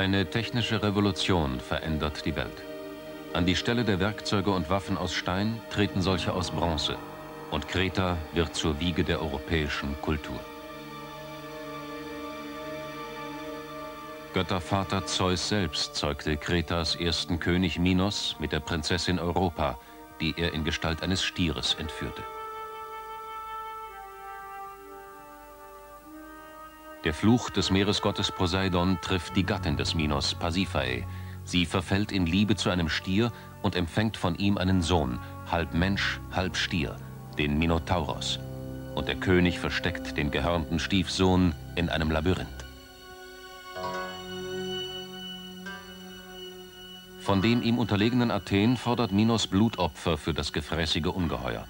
Eine technische Revolution verändert die Welt. An die Stelle der Werkzeuge und Waffen aus Stein treten solche aus Bronze. Und Kreta wird zur Wiege der europäischen Kultur. Göttervater Zeus selbst zeugte Kretas ersten König Minos mit der Prinzessin Europa, die er in Gestalt eines Stieres entführte. Der Fluch des Meeresgottes Poseidon trifft die Gattin des Minos, Pasiphae. Sie verfällt in Liebe zu einem Stier und empfängt von ihm einen Sohn, halb Mensch, halb Stier, den Minotauros. Und der König versteckt den gehörnten Stiefsohn in einem Labyrinth. Von dem ihm unterlegenen Athen fordert Minos Blutopfer für das gefräßige Ungeheuer.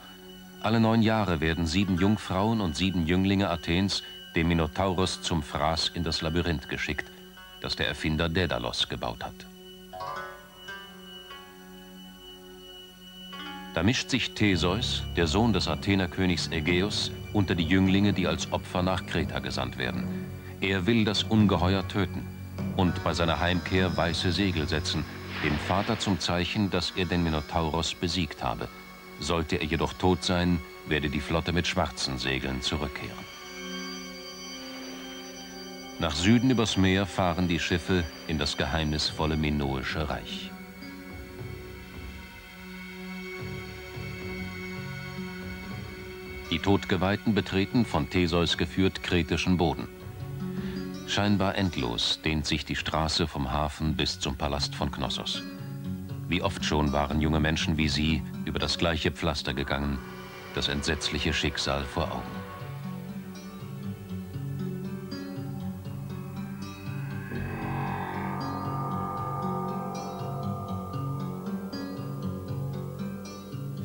Alle 9 Jahre werden 7 Jungfrauen und 7 Jünglinge Athens dem Minotauros zum Fraß in das Labyrinth geschickt, das der Erfinder Daedalus gebaut hat. Da mischt sich Theseus, der Sohn des Athenerkönigs Aegeus, unter die Jünglinge, die als Opfer nach Kreta gesandt werden. Er will das Ungeheuer töten und bei seiner Heimkehr weiße Segel setzen, dem Vater zum Zeichen, dass er den Minotauros besiegt habe. Sollte er jedoch tot sein, werde die Flotte mit schwarzen Segeln zurückkehren. Nach Süden übers Meer fahren die Schiffe in das geheimnisvolle minoische Reich. Die Todgeweihten betreten, von Theseus geführt, kretischen Boden. Scheinbar endlos dehnt sich die Straße vom Hafen bis zum Palast von Knossos. Wie oft schon waren junge Menschen wie sie über das gleiche Pflaster gegangen, das entsetzliche Schicksal vor Augen.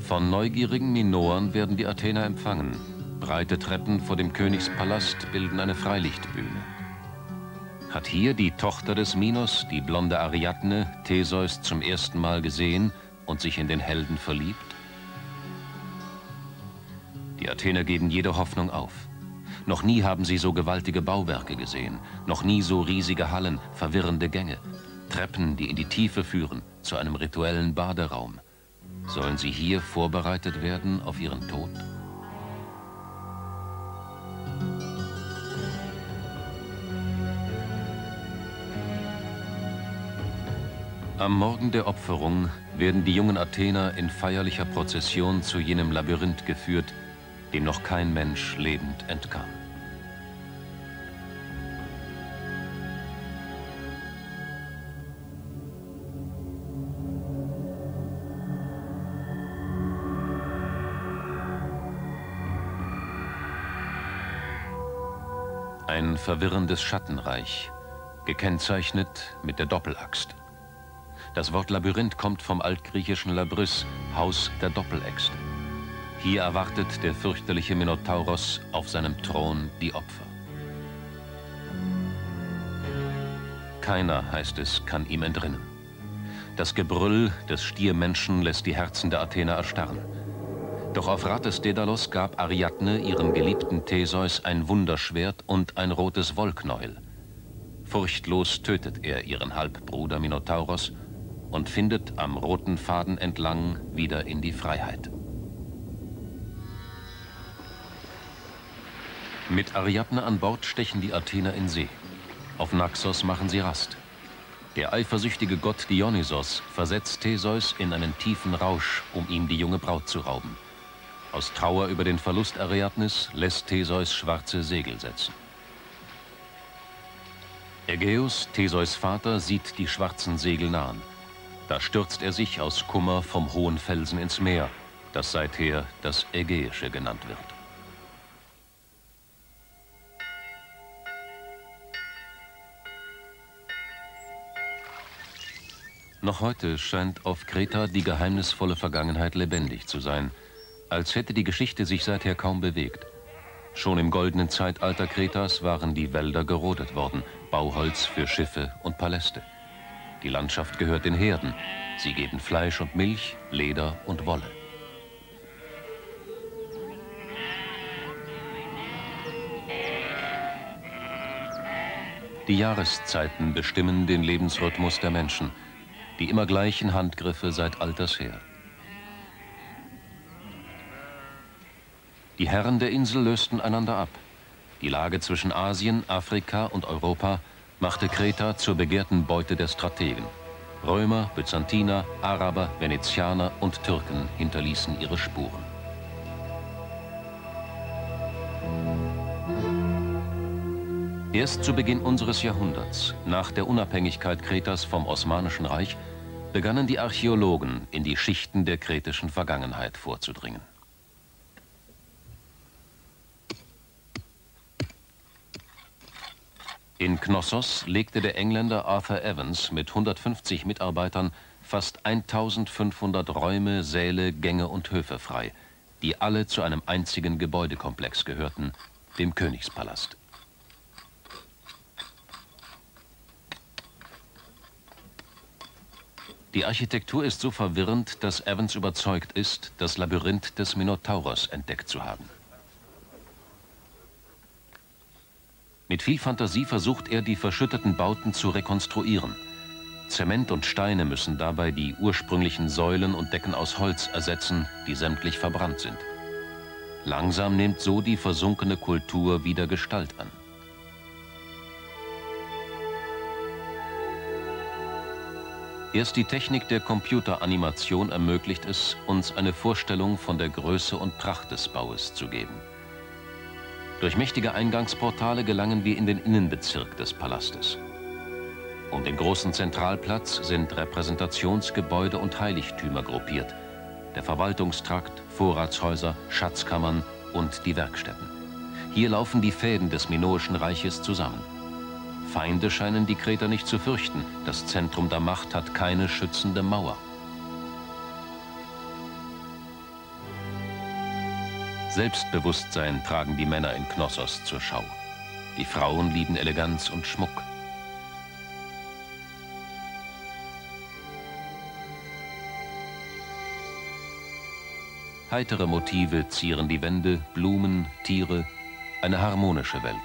Von neugierigen Minoern werden die Athener empfangen. Breite Treppen vor dem Königspalast bilden eine Freilichtbühne. Hat hier die Tochter des Minos, die blonde Ariadne, Theseus zum ersten Mal gesehen und sich in den Helden verliebt? Die Athener geben jede Hoffnung auf. Noch nie haben sie so gewaltige Bauwerke gesehen, noch nie so riesige Hallen, verwirrende Gänge, Treppen, die in die Tiefe führen, zu einem rituellen Baderaum. Sollen sie hier vorbereitet werden auf ihren Tod? Am Morgen der Opferung werden die jungen Athener in feierlicher Prozession zu jenem Labyrinth geführt, dem noch kein Mensch lebend entkam. Ein verwirrendes Schattenreich, gekennzeichnet mit der Doppelaxt. Das Wort Labyrinth kommt vom altgriechischen Labrys, Haus der Doppeläxte. Hier erwartet der fürchterliche Minotauros auf seinem Thron die Opfer. Keiner, heißt es, kann ihm entrinnen. Das Gebrüll des Stiermenschen lässt die Herzen der Athener erstarren. Doch auf Rat des Daedalus gab Ariadne ihrem geliebten Theseus ein Wunderschwert und ein rotes Wollknäuel. Furchtlos tötet er ihren Halbbruder Minotauros und findet am roten Faden entlang wieder in die Freiheit. Mit Ariadne an Bord stechen die Athener in See. Auf Naxos machen sie Rast. Der eifersüchtige Gott Dionysos versetzt Theseus in einen tiefen Rausch, um ihm die junge Braut zu rauben. Aus Trauer über den Verlust Ariadnes lässt Theseus schwarze Segel setzen. Ägäus, Theseus' Vater, sieht die schwarzen Segel nahen. Da stürzt er sich aus Kummer vom hohen Felsen ins Meer, das seither das Ägäische genannt wird. Noch heute scheint auf Kreta die geheimnisvolle Vergangenheit lebendig zu sein, als hätte die Geschichte sich seither kaum bewegt. Schon im goldenen Zeitalter Kretas waren die Wälder gerodet worden, Bauholz für Schiffe und Paläste. Die Landschaft gehört den Herden. Sie geben Fleisch und Milch, Leder und Wolle. Die Jahreszeiten bestimmen den Lebensrhythmus der Menschen, die immer gleichen Handgriffe seit alters her. Die Herren der Insel lösten einander ab. Die Lage zwischen Asien, Afrika und Europa machte Kreta zur begehrten Beute der Strategen. Römer, Byzantiner, Araber, Venezianer und Türken hinterließen ihre Spuren. Erst zu Beginn unseres Jahrhunderts, nach der Unabhängigkeit Kretas vom Osmanischen Reich, begannen die Archäologen, in die Schichten der kretischen Vergangenheit vorzudringen. In Knossos legte der Engländer Arthur Evans mit 150 Mitarbeitern fast 1500 Räume, Säle, Gänge und Höfe frei, die alle zu einem einzigen Gebäudekomplex gehörten, dem Königspalast. Die Architektur ist so verwirrend, dass Evans überzeugt ist, das Labyrinth des Minotauros entdeckt zu haben. Mit viel Fantasie versucht er, die verschütteten Bauten zu rekonstruieren. Zement und Steine müssen dabei die ursprünglichen Säulen und Decken aus Holz ersetzen, die sämtlich verbrannt sind. Langsam nimmt so die versunkene Kultur wieder Gestalt an. Erst die Technik der Computeranimation ermöglicht es, uns eine Vorstellung von der Größe und Pracht des Baues zu geben. Durch mächtige Eingangsportale gelangen wir in den Innenbezirk des Palastes. Um den großen Zentralplatz sind Repräsentationsgebäude und Heiligtümer gruppiert. Der Verwaltungstrakt, Vorratshäuser, Schatzkammern und die Werkstätten. Hier laufen die Fäden des minoischen Reiches zusammen. Feinde scheinen die Kreter nicht zu fürchten. Das Zentrum der Macht hat keine schützende Mauer. Selbstbewusstsein tragen die Männer in Knossos zur Schau. Die Frauen lieben Eleganz und Schmuck. Heitere Motive zieren die Wände, Blumen, Tiere, eine harmonische Welt.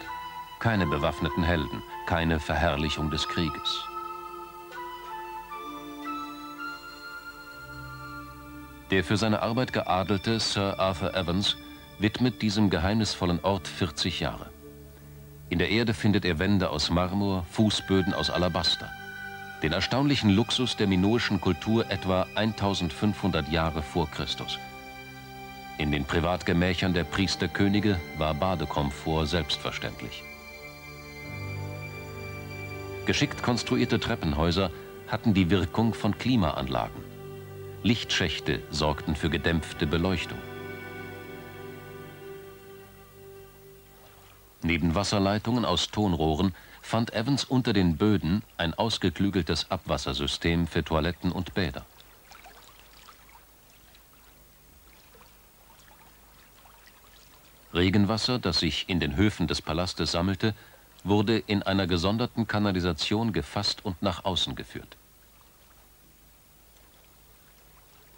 Keine bewaffneten Helden, keine Verherrlichung des Krieges. Der für seine Arbeit geadelte Sir Arthur Evans widmet diesem geheimnisvollen Ort 40 Jahre. In der Erde findet er Wände aus Marmor, Fußböden aus Alabaster. Den erstaunlichen Luxus der minoischen Kultur etwa 1500 Jahre vor Christus. In den Privatgemächern der Priesterkönige war Badekomfort selbstverständlich. Geschickt konstruierte Treppenhäuser hatten die Wirkung von Klimaanlagen. Lichtschächte sorgten für gedämpfte Beleuchtung. Neben Wasserleitungen aus Tonrohren fand Evans unter den Böden ein ausgeklügeltes Abwassersystem für Toiletten und Bäder. Regenwasser, das sich in den Höfen des Palastes sammelte, wurde in einer gesonderten Kanalisation gefasst und nach außen geführt.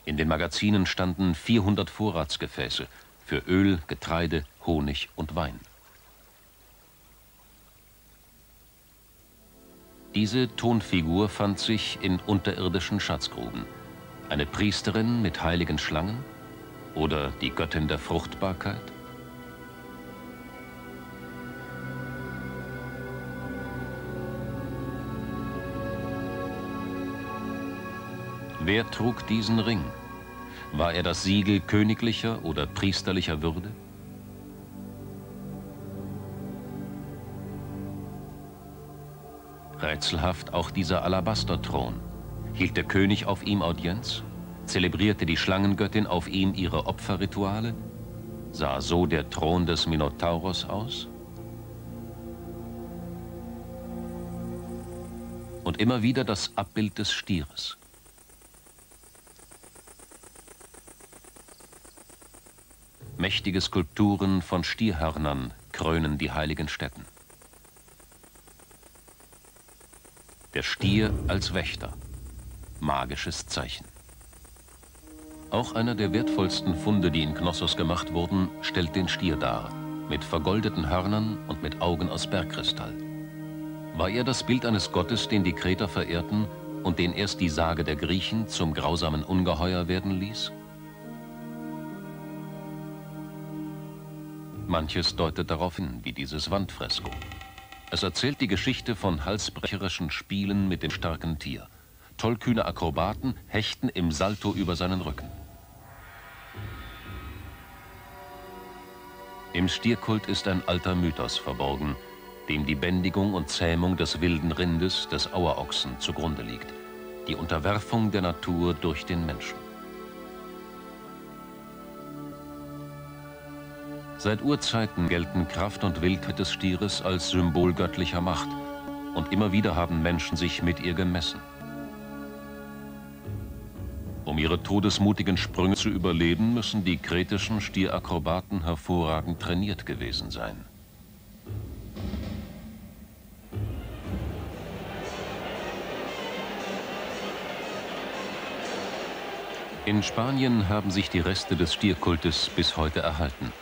In den Magazinen standen 400 Vorratsgefäße für Öl, Getreide, Honig und Wein. Diese Tonfigur fand sich in unterirdischen Schatzgruben. Eine Priesterin mit heiligen Schlangen oder die Göttin der Fruchtbarkeit? Wer trug diesen Ring? War er das Siegel königlicher oder priesterlicher Würde? Rätselhaft auch dieser Alabasterthron. Hielt der König auf ihm Audienz? Zelebrierte die Schlangengöttin auf ihm ihre Opferrituale? Sah so der Thron des Minotauros aus? Und immer wieder das Abbild des Stieres. Mächtige Skulpturen von Stierhörnern krönen die heiligen Stätten. Der Stier als Wächter. Magisches Zeichen. Auch einer der wertvollsten Funde, die in Knossos gemacht wurden, stellt den Stier dar. Mit vergoldeten Hörnern und mit Augen aus Bergkristall. war er das Bild eines Gottes, den die Kreter verehrten und den erst die Sage der Griechen zum grausamen Ungeheuer werden ließ? Manches deutet darauf hin, wie dieses Wandfresko. Es erzählt die Geschichte von halsbrecherischen Spielen mit dem starken Tier. Tollkühne Akrobaten hechten im Salto über seinen Rücken. Im Stierkult ist ein alter Mythos verborgen, dem die Bändigung und Zähmung des wilden Rindes, des Auerochsen, zugrunde liegt. Die Unterwerfung der Natur durch den Menschen. Seit Urzeiten gelten Kraft und Wildheit des Stieres als Symbol göttlicher Macht und immer wieder haben Menschen sich mit ihr gemessen. Um ihre todesmutigen Sprünge zu überleben, müssen die kretischen Stierakrobaten hervorragend trainiert gewesen sein. In Spanien haben sich die Reste des Stierkultes bis heute erhalten.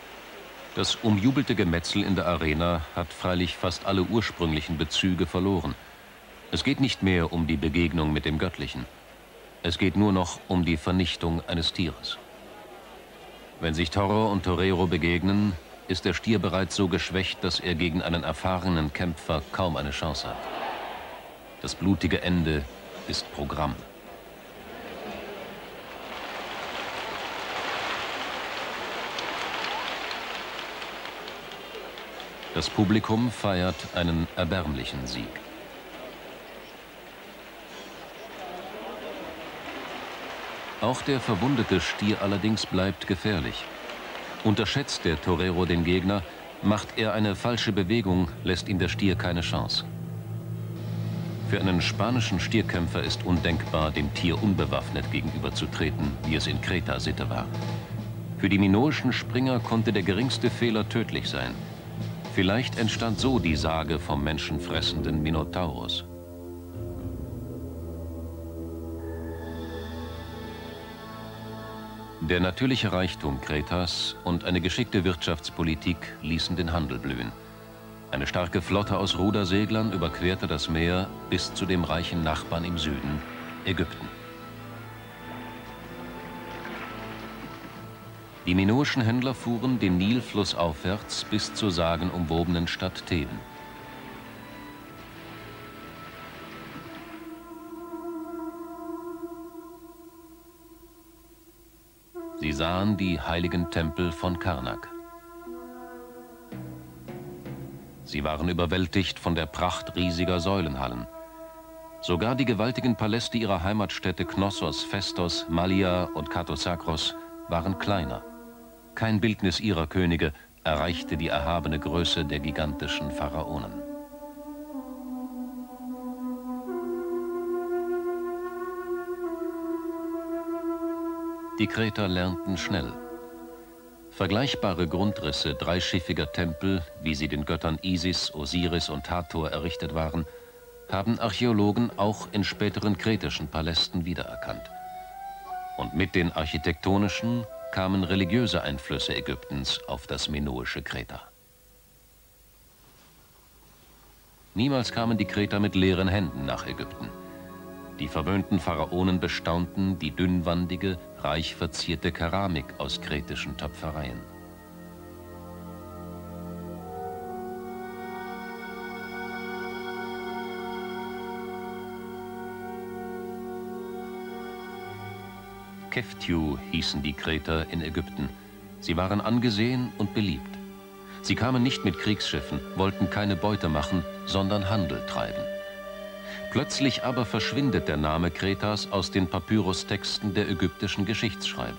Das umjubelte Gemetzel in der Arena hat freilich fast alle ursprünglichen Bezüge verloren. Es geht nicht mehr um die Begegnung mit dem Göttlichen. Es geht nur noch um die Vernichtung eines Tieres. Wenn sich Toro und Torero begegnen, ist der Stier bereits so geschwächt, dass er gegen einen erfahrenen Kämpfer kaum eine Chance hat. Das blutige Ende ist Programm. Das Publikum feiert einen erbärmlichen Sieg. Auch der verwundete Stier allerdings bleibt gefährlich. Unterschätzt der Torero den Gegner, macht er eine falsche Bewegung, lässt ihm der Stier keine Chance. Für einen spanischen Stierkämpfer ist undenkbar, dem Tier unbewaffnet gegenüberzutreten, wie es in Kreta Sitte war. Für die minoischen Springer konnte der geringste Fehler tödlich sein. Vielleicht entstand so die Sage vom menschenfressenden Minotauros. Der natürliche Reichtum Kretas und eine geschickte Wirtschaftspolitik ließen den Handel blühen. Eine starke Flotte aus Ruderseglern überquerte das Meer bis zu dem reichen Nachbarn im Süden, Ägypten. Die minoischen Händler fuhren den Nil flussaufwärts bis zur sagenumwobenen Stadt Theben. Sie sahen die heiligen Tempel von Karnak. Sie waren überwältigt von der Pracht riesiger Säulenhallen. Sogar die gewaltigen Paläste ihrer Heimatstädte Knossos, Phaistos, Malia und Kato Zakros waren kleiner. Kein Bildnis ihrer Könige erreichte die erhabene Größe der gigantischen Pharaonen. Die Kreter lernten schnell. Vergleichbare Grundrisse dreischiffiger Tempel, wie sie den Göttern Isis, Osiris und Hathor errichtet waren, haben Archäologen auch in späteren kretischen Palästen wiedererkannt. Und mit den architektonischen kamen religiöse Einflüsse Ägyptens auf das minoische Kreta. Niemals kamen die Kreter mit leeren Händen nach Ägypten. Die verwöhnten Pharaonen bestaunten die dünnwandige, reich verzierte Keramik aus kretischen Töpfereien. Keftiu hießen die Kreter in Ägypten. Sie waren angesehen und beliebt. Sie kamen nicht mit Kriegsschiffen, wollten keine Beute machen, sondern Handel treiben. Plötzlich aber verschwindet der Name Kretas aus den Papyrustexten der ägyptischen Geschichtsschreiber.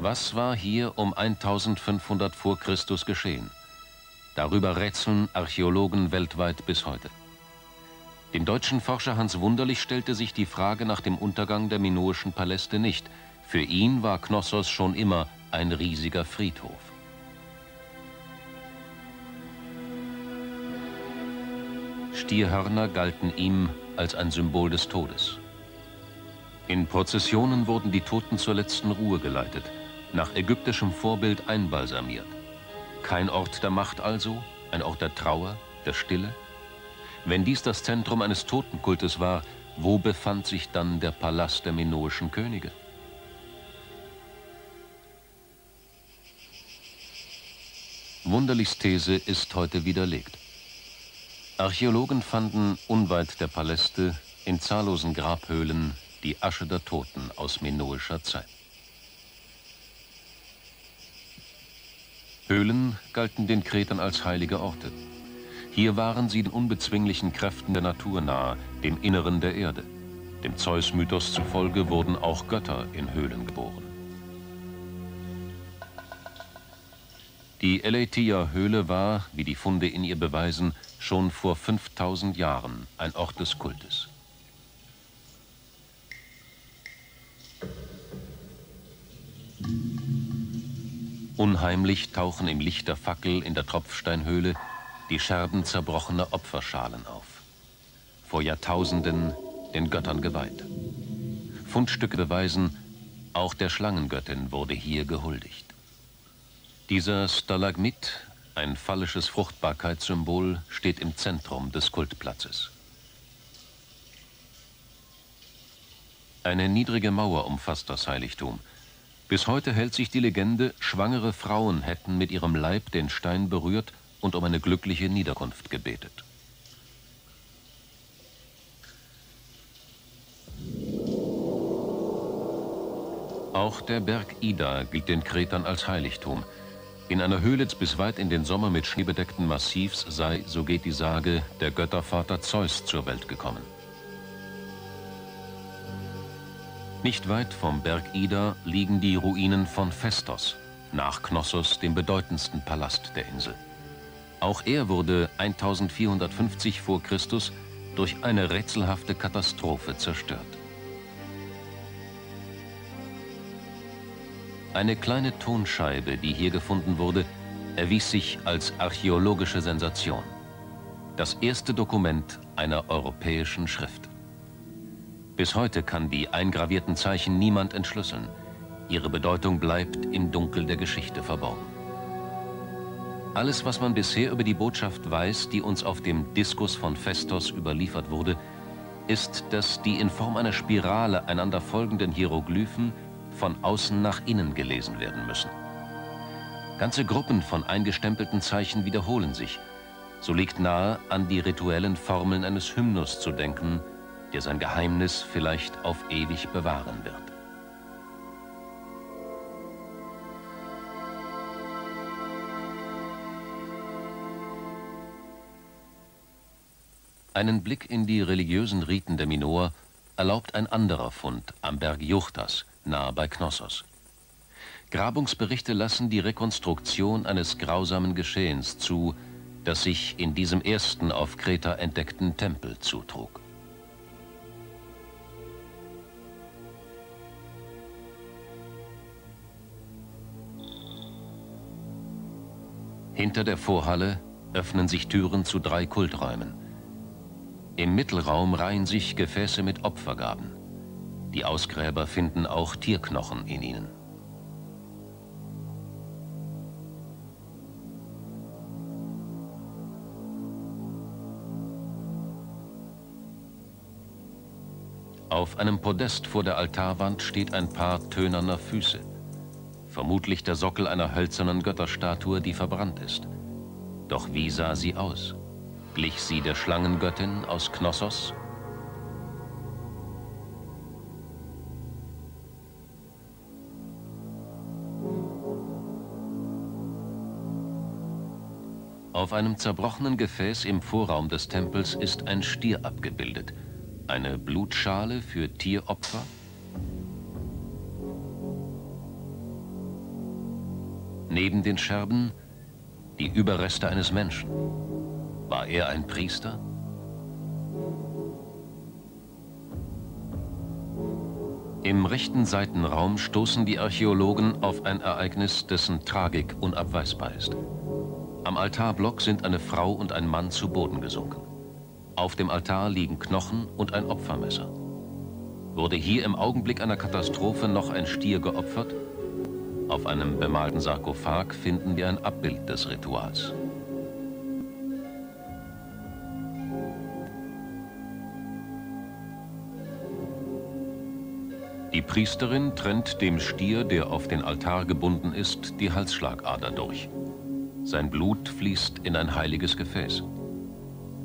Was war hier um 1500 vor Christus geschehen? Darüber rätseln Archäologen weltweit bis heute. Dem deutschen Forscher Hans Wunderlich stellte sich die Frage nach dem Untergang der minoischen Paläste nicht. Für ihn war Knossos schon immer ein riesiger Friedhof. Stierhörner galten ihm als ein Symbol des Todes. In Prozessionen wurden die Toten zur letzten Ruhe geleitet, nach ägyptischem Vorbild einbalsamiert. Kein Ort der Macht also, ein Ort der Trauer, der Stille? Wenn dies das Zentrum eines Totenkultes war, wo befand sich dann der Palast der minoischen Könige? Wunderlichs These ist heute widerlegt. Archäologen fanden unweit der Paläste in zahllosen Grabhöhlen die Asche der Toten aus minoischer Zeit. Höhlen galten den Kretern als heilige Orte. Hier waren sie den unbezwinglichen Kräften der Natur nahe, dem Inneren der Erde. Dem Zeus-Mythos zufolge wurden auch Götter in Höhlen geboren. Die Eleitia-Höhle war, wie die Funde in ihr beweisen, schon vor 5000 Jahren ein Ort des Kultes. Unheimlich tauchen im Licht der Fackel in der Tropfsteinhöhle die Scherben zerbrochener Opferschalen auf. Vor Jahrtausenden den Göttern geweiht. Fundstücke beweisen, auch der Schlangengöttin wurde hier gehuldigt. Dieser Stalagmit, ein phallisches Fruchtbarkeitssymbol, steht im Zentrum des Kultplatzes. Eine niedrige Mauer umfasst das Heiligtum. Bis heute hält sich die Legende, schwangere Frauen hätten mit ihrem Leib den Stein berührt und um eine glückliche Niederkunft gebetet. Auch der Berg Ida gilt den Kretern als Heiligtum. In einer Höhle bis weit in den Sommer mit Schnee bedeckten Massivs sei, so geht die Sage, der Göttervater Zeus zur Welt gekommen. Nicht weit vom Berg Ida liegen die Ruinen von Phaistos, nach Knossos, dem bedeutendsten Palast der Insel. Auch er wurde 1450 vor Christus durch eine rätselhafte Katastrophe zerstört. Eine kleine Tonscheibe, die hier gefunden wurde, erwies sich als archäologische Sensation. Das erste Dokument einer europäischen Schrift. Bis heute kann die eingravierten Zeichen niemand entschlüsseln. Ihre Bedeutung bleibt im Dunkel der Geschichte verborgen. Alles, was man bisher über die Botschaft weiß, die uns auf dem Diskus von Phaistos überliefert wurde, ist, dass die in Form einer Spirale einander folgenden Hieroglyphen von außen nach innen gelesen werden müssen. Ganze Gruppen von eingestempelten Zeichen wiederholen sich. So liegt nahe, an die rituellen Formeln eines Hymnus zu denken, der sein Geheimnis vielleicht auf ewig bewahren wird. Einen Blick in die religiösen Riten der Minoer erlaubt ein anderer Fund am Berg Juchtas, nahe bei Knossos. Grabungsberichte lassen die Rekonstruktion eines grausamen Geschehens zu, das sich in diesem ersten auf Kreta entdeckten Tempel zutrug. Hinter der Vorhalle öffnen sich Türen zu 3 Kulträumen. Im Mittelraum reihen sich Gefäße mit Opfergaben. Die Ausgräber finden auch Tierknochen in ihnen. Auf einem Podest vor der Altarwand steht ein Paar tönerner Füße, vermutlich der Sockel einer hölzernen Götterstatue, die verbrannt ist. Doch wie sah sie aus? Glich sie der Schlangengöttin aus Knossos? Auf einem zerbrochenen Gefäß im Vorraum des Tempels ist ein Stier abgebildet. Eine Blutschale für Tieropfer? Neben den Scherben die Überreste eines Menschen. War er ein Priester? Im rechten Seitenraum stoßen die Archäologen auf ein Ereignis, dessen Tragik unabweisbar ist. Am Altarblock sind eine Frau und ein Mann zu Boden gesunken. Auf dem Altar liegen Knochen und ein Opfermesser. Wurde hier im Augenblick einer Katastrophe noch ein Stier geopfert? Auf einem bemalten Sarkophag finden wir ein Abbild des Rituals. Die Priesterin trennt dem Stier, der auf den Altar gebunden ist, die Halsschlagader durch. Sein Blut fließt in ein heiliges Gefäß.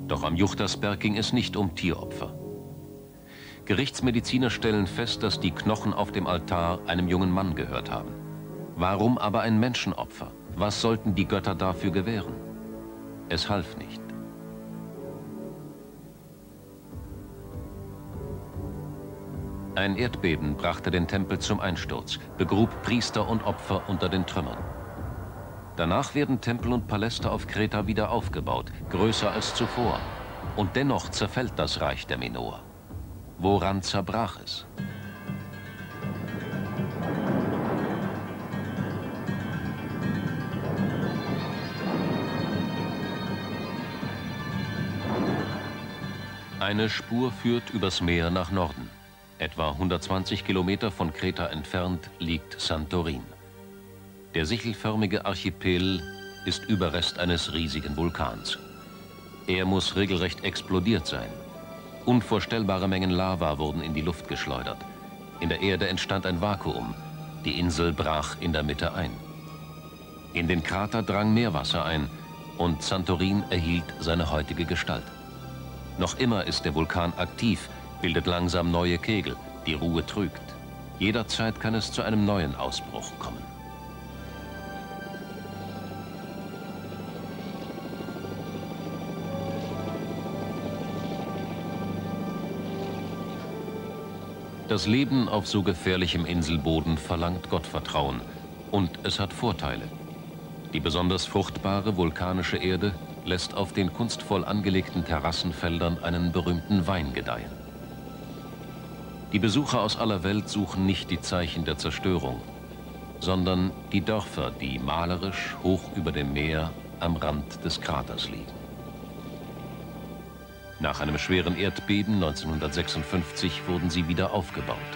Doch am Juchtasberg ging es nicht um Tieropfer. Gerichtsmediziner stellen fest, dass die Knochen auf dem Altar einem jungen Mann gehört haben. Warum aber ein Menschenopfer? Was sollten die Götter dafür gewähren? Es half nicht. Ein Erdbeben brachte den Tempel zum Einsturz, begrub Priester und Opfer unter den Trümmern. Danach werden Tempel und Paläste auf Kreta wieder aufgebaut, größer als zuvor. Und dennoch zerfällt das Reich der Minoer. Woran zerbrach es? Eine Spur führt übers Meer nach Norden. Etwa 120 Kilometer von Kreta entfernt liegt Santorin. Der sichelförmige Archipel ist Überrest eines riesigen Vulkans. Er muss regelrecht explodiert sein. Unvorstellbare Mengen Lava wurden in die Luft geschleudert. In der Erde entstand ein Vakuum. Die Insel brach in der Mitte ein. In den Krater drang Meerwasser ein und Santorin erhielt seine heutige Gestalt. Noch immer ist der Vulkan aktiv, bildet langsam neue Kegel, die Ruhe trügt. Jederzeit kann es zu einem neuen Ausbruch kommen. Das Leben auf so gefährlichem Inselboden verlangt Gottvertrauen und es hat Vorteile. Die besonders fruchtbare vulkanische Erde lässt auf den kunstvoll angelegten Terrassenfeldern einen berühmten Wein gedeihen. Die Besucher aus aller Welt suchen nicht die Zeichen der Zerstörung, sondern die Dörfer, die malerisch hoch über dem Meer am Rand des Kraters liegen. Nach einem schweren Erdbeben 1956 wurden sie wieder aufgebaut.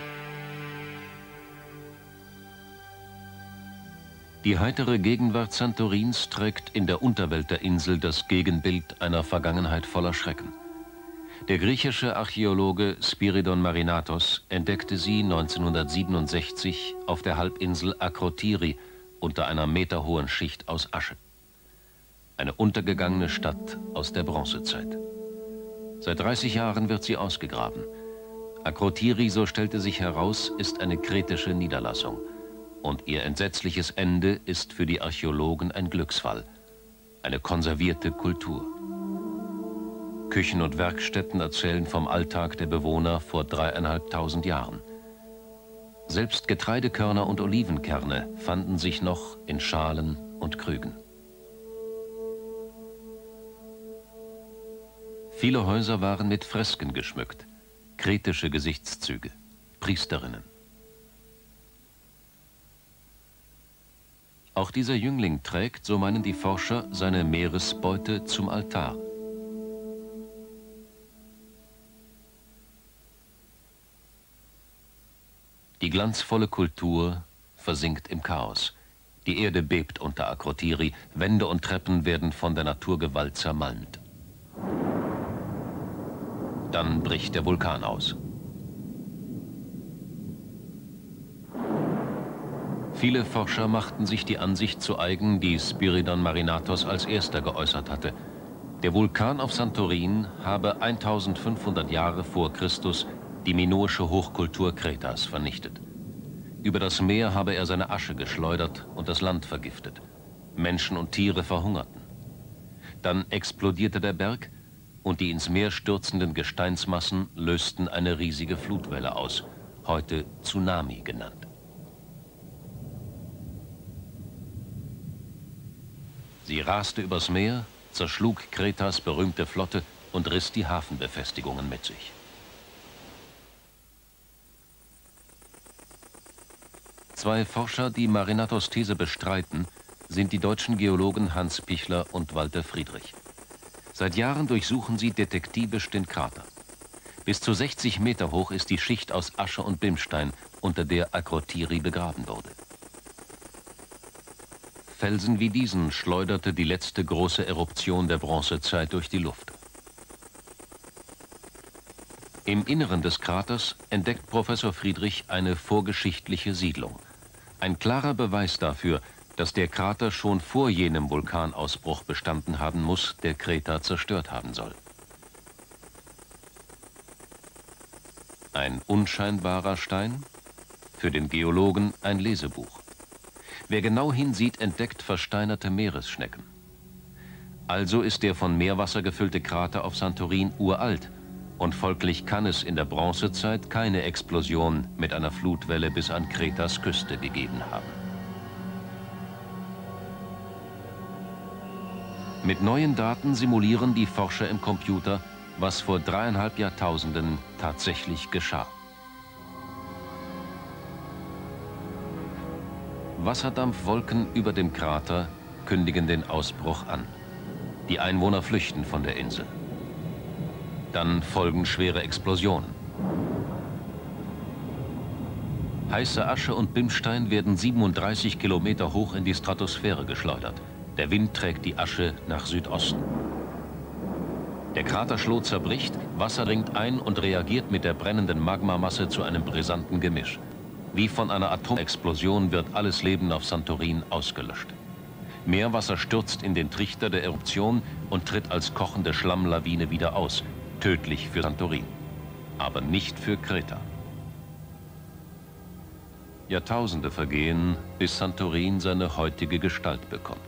Die heitere Gegenwart Santorins trägt in der Unterwelt der Insel das Gegenbild einer Vergangenheit voller Schrecken. Der griechische Archäologe Spiridon Marinatos entdeckte sie 1967 auf der Halbinsel Akrotiri unter einer meterhohen Schicht aus Asche. Eine untergegangene Stadt aus der Bronzezeit. Seit 30 Jahren wird sie ausgegraben. Akrotiri, so stellte sich heraus, ist eine kretische Niederlassung. Und ihr entsetzliches Ende ist für die Archäologen ein Glücksfall. Eine konservierte Kultur. Küchen und Werkstätten erzählen vom Alltag der Bewohner vor 3.500 Jahren. Selbst Getreidekörner und Olivenkerne fanden sich noch in Schalen und Krügen. Viele Häuser waren mit Fresken geschmückt, kretische Gesichtszüge, Priesterinnen. Auch dieser Jüngling trägt, so meinen die Forscher, seine Meeresbeute zum Altar. Die glanzvolle Kultur versinkt im Chaos. Die Erde bebt unter Akrotiri, Wände und Treppen werden von der Naturgewalt zermalmt. Dann bricht der Vulkan aus. Viele Forscher machten sich die Ansicht zu eigen, die Spiridon Marinatos als erster geäußert hatte. Der Vulkan auf Santorin habe 1500 Jahre vor Christus die minoische Hochkultur Kretas vernichtet. Über das Meer habe er seine Asche geschleudert und das Land vergiftet. Menschen und Tiere verhungerten. Dann explodierte der Berg und die ins Meer stürzenden Gesteinsmassen lösten eine riesige Flutwelle aus, heute Tsunami genannt. Sie raste übers Meer, zerschlug Kretas berühmte Flotte und riss die Hafenbefestigungen mit sich. Zwei Forscher, die Marinatos These bestreiten, sind die deutschen Geologen Hans Pichler und Walter Friedrich. Seit Jahren durchsuchen sie detektivisch den Krater. Bis zu 60 Meter hoch ist die Schicht aus Asche und Bimstein, unter der Akrotiri begraben wurde. Felsen wie diesen schleuderte die letzte große Eruption der Bronzezeit durch die Luft. Im Inneren des Kraters entdeckt Professor Friedrich eine vorgeschichtliche Siedlung. Ein klarer Beweis dafür, dass der Krater schon vor jenem Vulkanausbruch bestanden haben muss, der Kreta zerstört haben soll. Ein unscheinbarer Stein, für den Geologen ein Lesebuch. Wer genau hinsieht, entdeckt versteinerte Meeresschnecken. Also ist der von Meerwasser gefüllte Krater auf Santorin uralt und folglich kann es in der Bronzezeit keine Explosion mit einer Flutwelle bis an Kretas Küste gegeben haben. Mit neuen Daten simulieren die Forscher im Computer, was vor 3,5 Jahrtausenden tatsächlich geschah. Wasserdampfwolken über dem Krater kündigen den Ausbruch an. Die Einwohner flüchten von der Insel. Dann folgen schwere Explosionen. Heiße Asche und Bimstein werden 37 Kilometer hoch in die Stratosphäre geschleudert. Der Wind trägt die Asche nach Südosten. Der Kraterschlot zerbricht, Wasser dringt ein und reagiert mit der brennenden Magmamasse zu einem brisanten Gemisch. Wie von einer Atomexplosion wird alles Leben auf Santorin ausgelöscht. Meerwasser stürzt in den Trichter der Eruption und tritt als kochende Schlammlawine wieder aus. Tödlich für Santorin, aber nicht für Kreta. Jahrtausende vergehen, bis Santorin seine heutige Gestalt bekommt.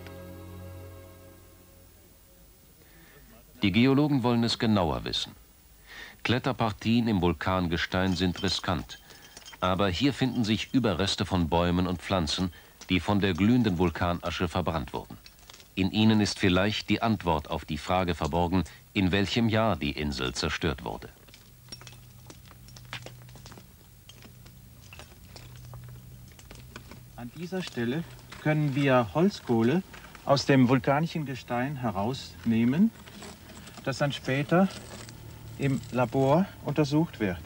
Die Geologen wollen es genauer wissen. Kletterpartien im Vulkangestein sind riskant, aber hier finden sich Überreste von Bäumen und Pflanzen, die von der glühenden Vulkanasche verbrannt wurden. In ihnen ist vielleicht die Antwort auf die Frage verborgen, in welchem Jahr die Insel zerstört wurde. An dieser Stelle können wir Holzkohle aus dem vulkanischen Gestein herausnehmen, das dann später im Labor untersucht wird.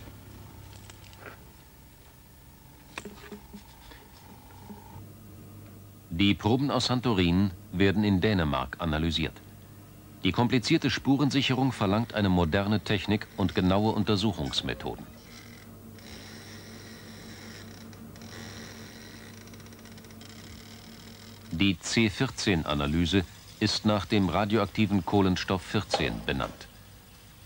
Die Proben aus Santorin werden in Dänemark analysiert. Die komplizierte Spurensicherung verlangt eine moderne Technik und genaue Untersuchungsmethoden. Die C14-Analyse ist nach dem radioaktiven Kohlenstoff 14 benannt.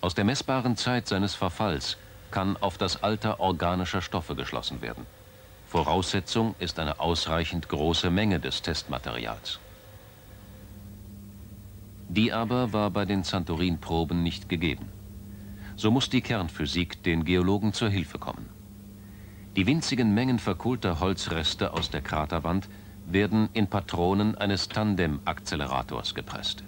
Aus der messbaren Zeit seines Verfalls kann auf das Alter organischer Stoffe geschlossen werden. Voraussetzung ist eine ausreichend große Menge des Testmaterials. Die aber war bei den Santorin-Proben nicht gegeben. So muss die Kernphysik den Geologen zur Hilfe kommen. Die winzigen Mengen verkohlter Holzreste aus der Kraterwand werden in Patronen eines Tandem-Akzelerators gepresst.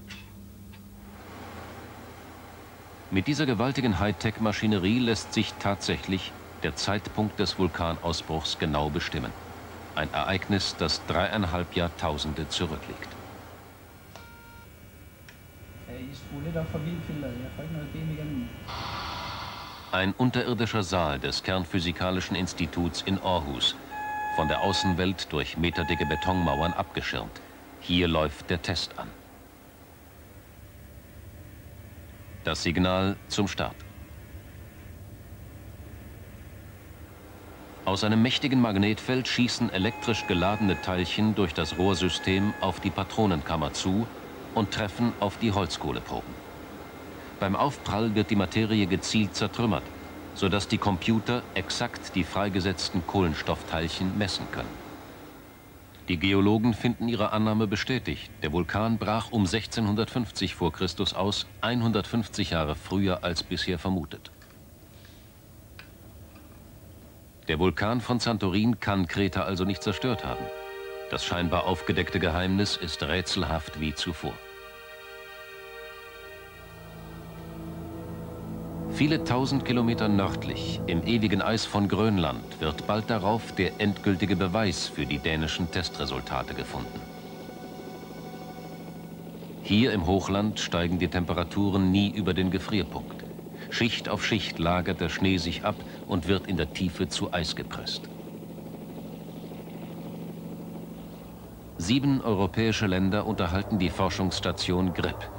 Mit dieser gewaltigen Hightech-Maschinerie lässt sich tatsächlich der Zeitpunkt des Vulkanausbruchs genau bestimmen. Ein Ereignis, das 3,5 Jahrtausende zurückliegt. Ein unterirdischer Saal des Kernphysikalischen Instituts in Aarhus, von der Außenwelt durch meterdicke Betonmauern abgeschirmt. Hier läuft der Test an. Das Signal zum Start. Aus einem mächtigen Magnetfeld schießen elektrisch geladene Teilchen durch das Rohrsystem auf die Patronenkammer zu und treffen auf die Holzkohleproben. Beim Aufprall wird die Materie gezielt zertrümmert, sodass die Computer exakt die freigesetzten Kohlenstoffteilchen messen können. Die Geologen finden ihre Annahme bestätigt. Der Vulkan brach um 1650 vor Christus aus, 150 Jahre früher als bisher vermutet. Der Vulkan von Santorin kann Kreta also nicht zerstört haben. Das scheinbar aufgedeckte Geheimnis ist rätselhaft wie zuvor. Viele tausend Kilometer nördlich, im ewigen Eis von Grönland, wird bald darauf der endgültige Beweis für die dänischen Testresultate gefunden. Hier im Hochland steigen die Temperaturen nie über den Gefrierpunkt. Schicht auf Schicht lagert der Schnee sich ab und wird in der Tiefe zu Eis gepresst. 7 europäische Länder unterhalten die Forschungsstation GRIP.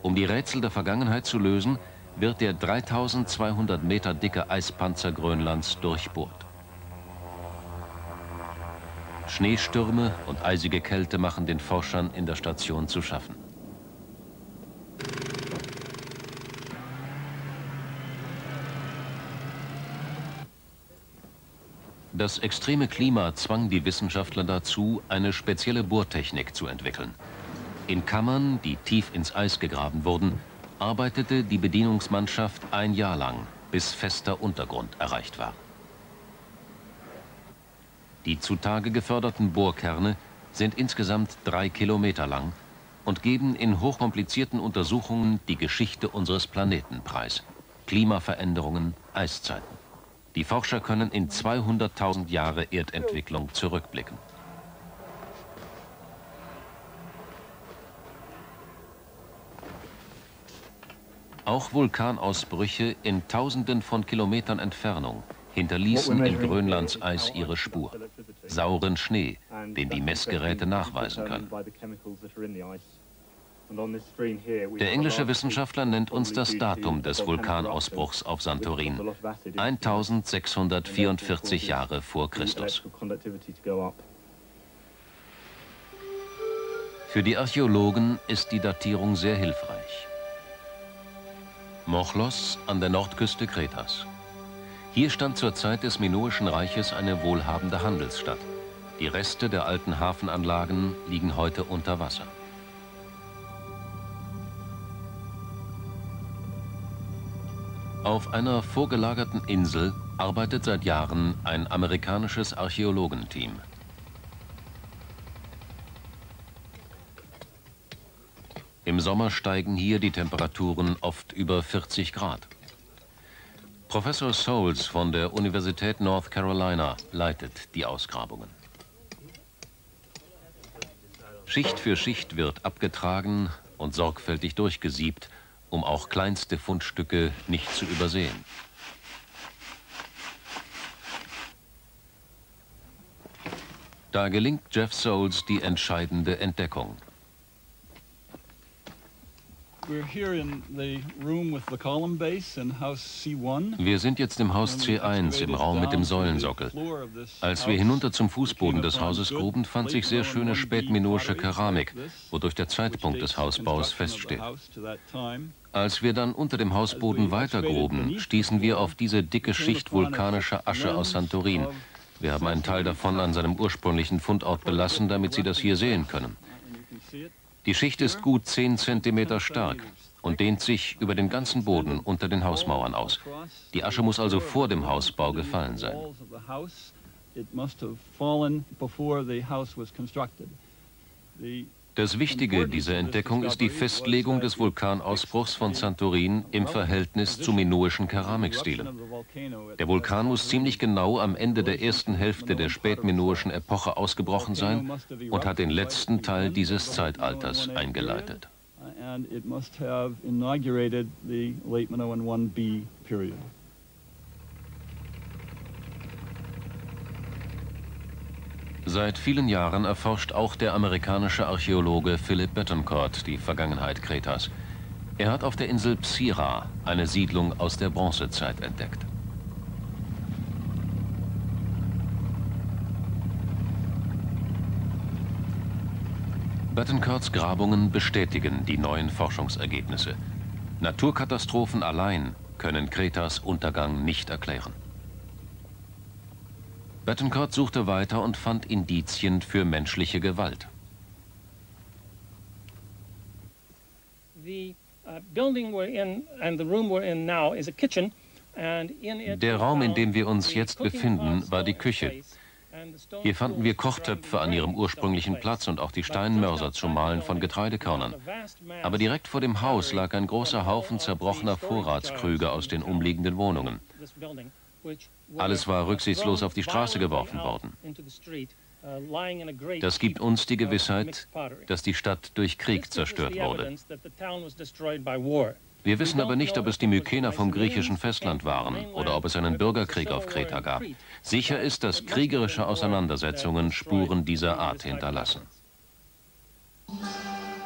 Um die Rätsel der Vergangenheit zu lösen, wird der 3200 Meter dicke Eispanzer Grönlands durchbohrt. Schneestürme und eisige Kälte machen den Forschern in der Station zu schaffen. Das extreme Klima zwang die Wissenschaftler dazu, eine spezielle Bohrtechnik zu entwickeln. In Kammern, die tief ins Eis gegraben wurden, arbeitete die Bedienungsmannschaft ein Jahr lang, bis fester Untergrund erreicht war. Die zutage geförderten Bohrkerne sind insgesamt 3 Kilometer lang und geben in hochkomplizierten Untersuchungen die Geschichte unseres Planeten preis. Klimaveränderungen, Eiszeiten. Die Forscher können in 200.000 Jahre Erdentwicklung zurückblicken. Auch Vulkanausbrüche in Tausenden von Kilometern Entfernung hinterließen in Grönlands Eis ihre Spur. Sauren Schnee, den die Messgeräte nachweisen können. Der englische Wissenschaftler nennt uns das Datum des Vulkanausbruchs auf Santorin, 1644 Jahre vor Christus. Für die Archäologen ist die Datierung sehr hilfreich. Mochlos an der Nordküste Kretas. Hier stand zur Zeit des Minoischen Reiches eine wohlhabende Handelsstadt. Die Reste der alten Hafenanlagen liegen heute unter Wasser. Auf einer vorgelagerten Insel arbeitet seit Jahren ein amerikanisches Archäologenteam. Im Sommer steigen hier die Temperaturen oft über 40 Grad. Professor Soles von der Universität North Carolina leitet die Ausgrabungen. Schicht für Schicht wird abgetragen und sorgfältig durchgesiebt, um auch kleinste Fundstücke nicht zu übersehen. Da gelingt Jeff Soles die entscheidende Entdeckung. Wir sind jetzt im Haus C1 im Raum mit dem Säulensockel. Als wir hinunter zum Fußboden des Hauses gruben, fand sich sehr schöne spätminoische Keramik, wodurch der Zeitpunkt des Hausbaus feststeht. Als wir dann unter dem Hausboden weitergruben, stießen wir auf diese dicke Schicht vulkanischer Asche aus Santorin. Wir haben einen Teil davon an seinem ursprünglichen Fundort belassen, damit Sie das hier sehen können. Die Schicht ist gut 10 cm stark und dehnt sich über den ganzen Boden unter den Hausmauern aus. Die Asche muss also vor dem Hausbau gefallen sein. Das Wichtige dieser Entdeckung ist die Festlegung des Vulkanausbruchs von Santorin im Verhältnis zu minoischen Keramikstilen. Der Vulkan muss ziemlich genau am Ende der ersten Hälfte der spätminoischen Epoche ausgebrochen sein und hat den letzten Teil dieses Zeitalters eingeleitet. Seit vielen Jahren erforscht auch der amerikanische Archäologe Philip Bettencourt die Vergangenheit Kretas. Er hat auf der Insel Psira eine Siedlung aus der Bronzezeit entdeckt. Bettencourts Grabungen bestätigen die neuen Forschungsergebnisse. Naturkatastrophen allein können Kretas Untergang nicht erklären. Bettencourt suchte weiter und fand Indizien für menschliche Gewalt. Der Raum, in dem wir uns jetzt befinden, war die Küche. Hier fanden wir Kochtöpfe an ihrem ursprünglichen Platz und auch die Steinmörser zum Mahlen von Getreidekörnern. Aber direkt vor dem Haus lag ein großer Haufen zerbrochener Vorratskrüge aus den umliegenden Wohnungen. Alles war rücksichtslos auf die Straße geworfen worden. Das gibt uns die Gewissheit, dass die Stadt durch Krieg zerstört wurde. Wir wissen aber nicht, ob es die Mykener vom griechischen Festland waren oder ob es einen Bürgerkrieg auf Kreta gab. Sicher ist, dass kriegerische Auseinandersetzungen Spuren dieser Art hinterlassen.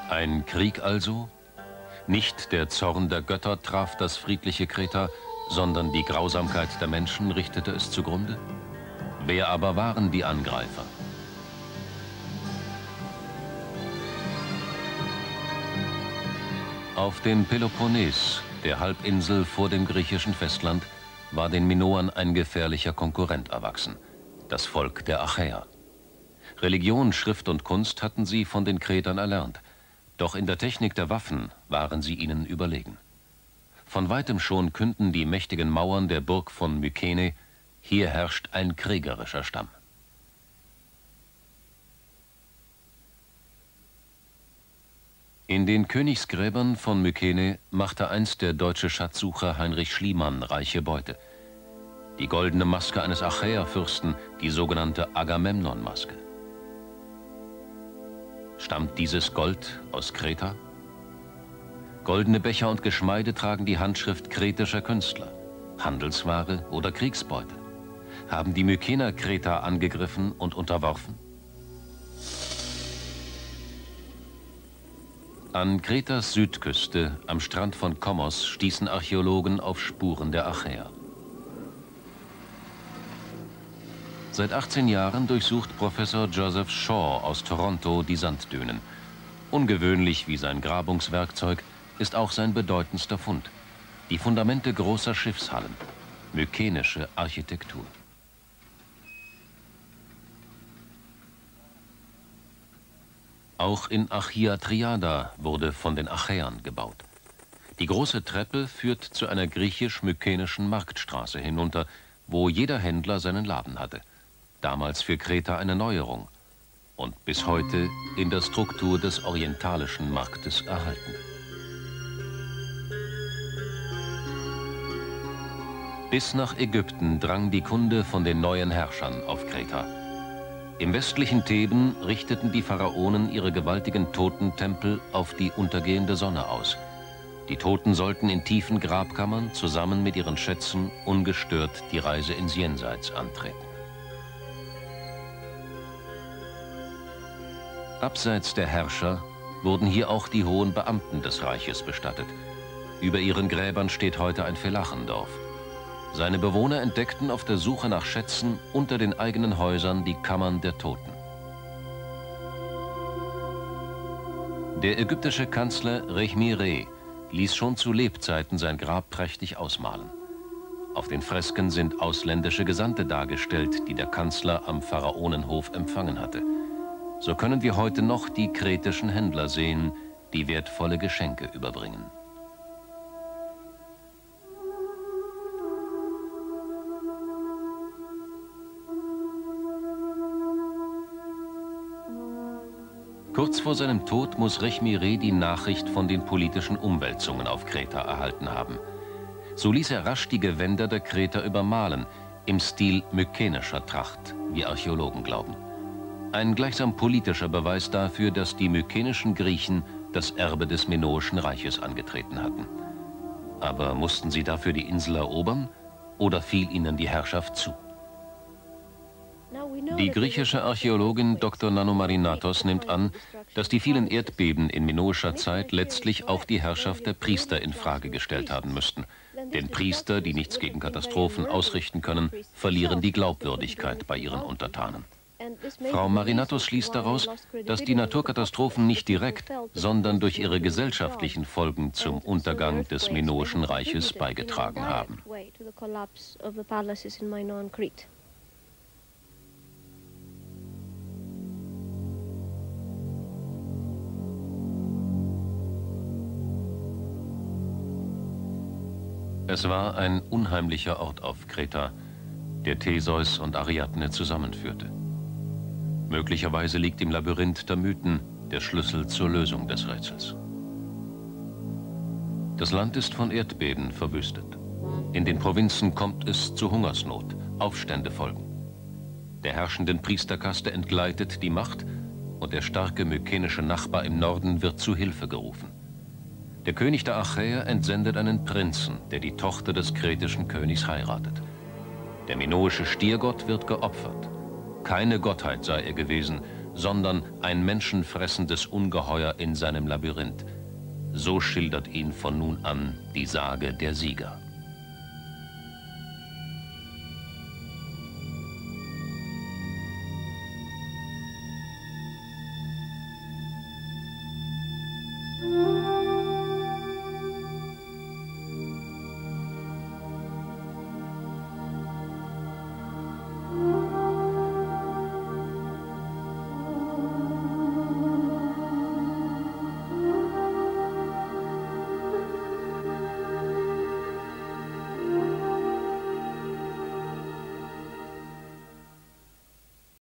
Ein Krieg also? Nicht der Zorn der Götter traf das friedliche Kreta, sondern die Grausamkeit der Menschen richtete es zugrunde? Wer aber waren die Angreifer? Auf dem Peloponnes, der Halbinsel vor dem griechischen Festland, war den Minoern ein gefährlicher Konkurrent erwachsen, das Volk der Achäer. Religion, Schrift und Kunst hatten sie von den Kretern erlernt, doch in der Technik der Waffen waren sie ihnen überlegen. Von weitem schon künden die mächtigen Mauern der Burg von Mykene, hier herrscht ein kriegerischer Stamm. In den Königsgräbern von Mykene machte einst der deutsche Schatzsucher Heinrich Schliemann reiche Beute. Die goldene Maske eines Achäerfürsten, die sogenannte Agamemnon-Maske. Stammt dieses Gold aus Kreta? Goldene Becher und Geschmeide tragen die Handschrift kretischer Künstler, Handelsware oder Kriegsbeute. Haben die Mykener Kreta angegriffen und unterworfen? An Kretas Südküste, am Strand von Komos, stießen Archäologen auf Spuren der Achäer. Seit 18 Jahren durchsucht Professor Joseph Shaw aus Toronto die Sanddünen. Ungewöhnlich wie sein Grabungswerkzeug ist auch sein bedeutendster Fund: die Fundamente großer Schiffshallen, mykenische Architektur. Auch in Achiatriada wurde von den Achäern gebaut. Die große Treppe führt zu einer griechisch-mykenischen Marktstraße hinunter, wo jeder Händler seinen Laden hatte. Damals für Kreta eine Neuerung und bis heute in der Struktur des orientalischen Marktes erhalten. Bis nach Ägypten drang die Kunde von den neuen Herrschern auf Kreta. Im westlichen Theben richteten die Pharaonen ihre gewaltigen Totentempel auf die untergehende Sonne aus. Die Toten sollten in tiefen Grabkammern zusammen mit ihren Schätzen ungestört die Reise ins Jenseits antreten. Abseits der Herrscher wurden hier auch die hohen Beamten des Reiches bestattet. Über ihren Gräbern steht heute ein Felachendorf. Seine Bewohner entdeckten auf der Suche nach Schätzen unter den eigenen Häusern die Kammern der Toten. Der ägyptische Kanzler Rekhmire ließ schon zu Lebzeiten sein Grab prächtig ausmalen. Auf den Fresken sind ausländische Gesandte dargestellt, die der Kanzler am Pharaonenhof empfangen hatte. So können wir heute noch die kretischen Händler sehen, die wertvolle Geschenke überbringen. Kurz vor seinem Tod muss Rekhmire die Nachricht von den politischen Umwälzungen auf Kreta erhalten haben. So ließ er rasch die Gewänder der Kreter übermalen, im Stil mykenischer Tracht, wie Archäologen glauben. Ein gleichsam politischer Beweis dafür, dass die mykenischen Griechen das Erbe des Minoischen Reiches angetreten hatten. Aber mussten sie dafür die Insel erobern oder fiel ihnen die Herrschaft zu? Die griechische Archäologin Dr. Nano Marinatos nimmt an, dass die vielen Erdbeben in minoischer Zeit letztlich auch die Herrschaft der Priester in Frage gestellt haben müssten. Denn Priester, die nichts gegen Katastrophen ausrichten können, verlieren die Glaubwürdigkeit bei ihren Untertanen. Frau Marinatos schließt daraus, dass die Naturkatastrophen nicht direkt, sondern durch ihre gesellschaftlichen Folgen zum Untergang des minoischen Reiches beigetragen haben. Es war ein unheimlicher Ort auf Kreta, der Theseus und Ariadne zusammenführte. Möglicherweise liegt im Labyrinth der Mythen der Schlüssel zur Lösung des Rätsels. Das Land ist von Erdbeben verwüstet. In den Provinzen kommt es zu Hungersnot, Aufstände folgen. der herrschenden Priesterkaste entgleitet die Macht und der starke mykenische Nachbar im Norden wird zu Hilfe gerufen. Der König der Achäer entsendet einen Prinzen, der die Tochter des kretischen Königs heiratet. Der minoische Stiergott wird geopfert. Keine Gottheit sei er gewesen, sondern ein menschenfressendes Ungeheuer in seinem Labyrinth. So schildert ihn von nun an die Sage der Sieger.